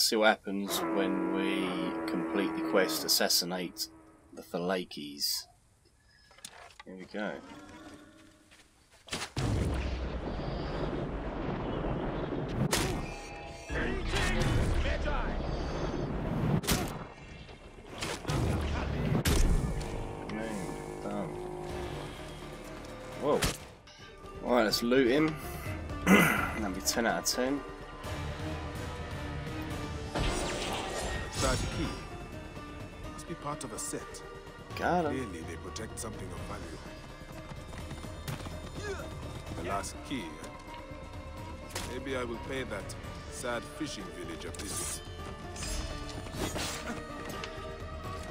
Let's see what happens when we complete the quest, assassinate the Phylakes. Here we go. Whoa. Alright, let's loot him. That'll be 10 out of 10. Large key. Must be part of a set. Got him. Clearly they protect something of value. The last key. Maybe I will pay that sad fishing village a visit.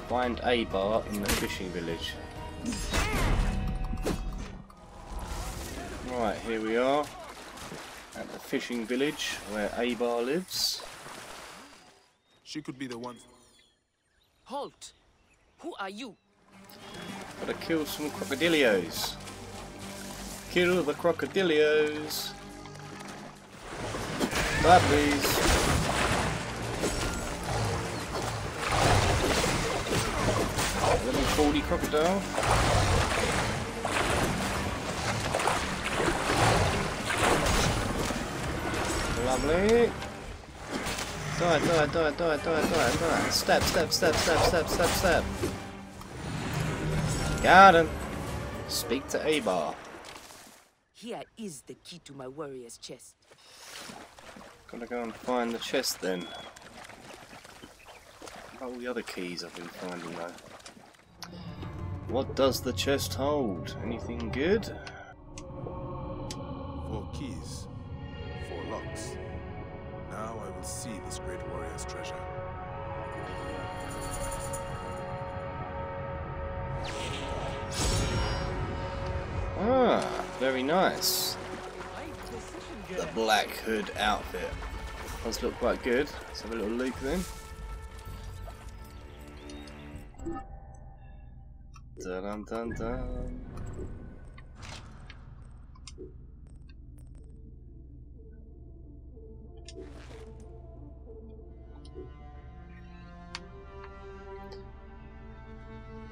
Find a bar in the fishing village. Right, here we are at the fishing village where Abar lives. She could be the one. Halt! Who are you? Gotta kill some crocodilios. Kill the crocodilios. Bad, please. Level 40 crocodile. Lovely. Die, die, die, die, die, die, die. Stab, stab, stab, stab, stab, stab, stab. Got him. Speak to Abar. Here is the key to my warrior's chest. Gotta go and find the chest then. All the other keys I've been finding though. What does the chest hold? Anything good? 4 keys. 4 locks. Now I will see this great warrior's treasure. Ah, very nice. The Black Hood outfit. Does look quite good. Let's have a little look then. Dun dun dun dun.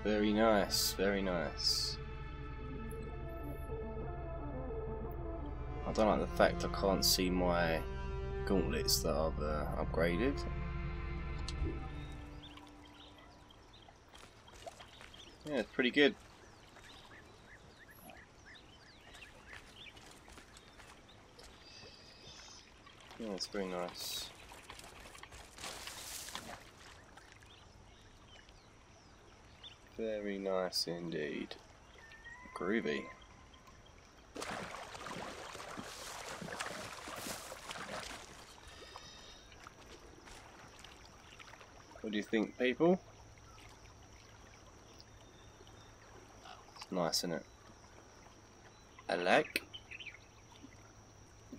Very nice, very nice. I don't like the fact I can't see my gauntlets that I've upgraded. Yeah, it's pretty good. Yeah, it's very nice. Very nice indeed. Groovy. What do you think, people? Nice, isn't it? I like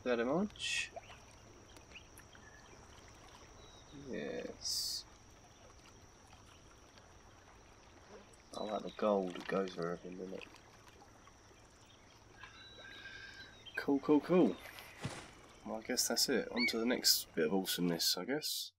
very much. Yes. I like the gold, it goes for everything, doesn't it? Cool, cool, cool. Well, I guess that's it. On to the next bit of awesomeness, I guess.